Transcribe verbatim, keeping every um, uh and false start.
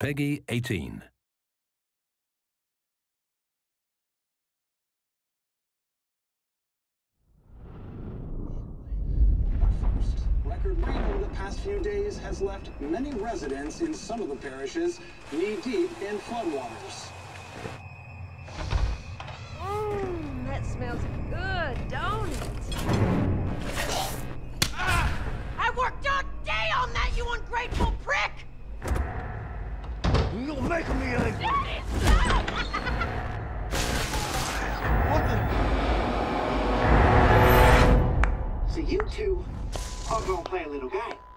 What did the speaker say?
Peggy eighteen. Record rain over the past few days has left many residents in some of the parishes knee-deep in floodwaters. Mmm, that smells good, don't it? Ah, I worked all day on that, you ungrateful prick! You're making me angry! That is so! What the? So you two are gonna play a little game.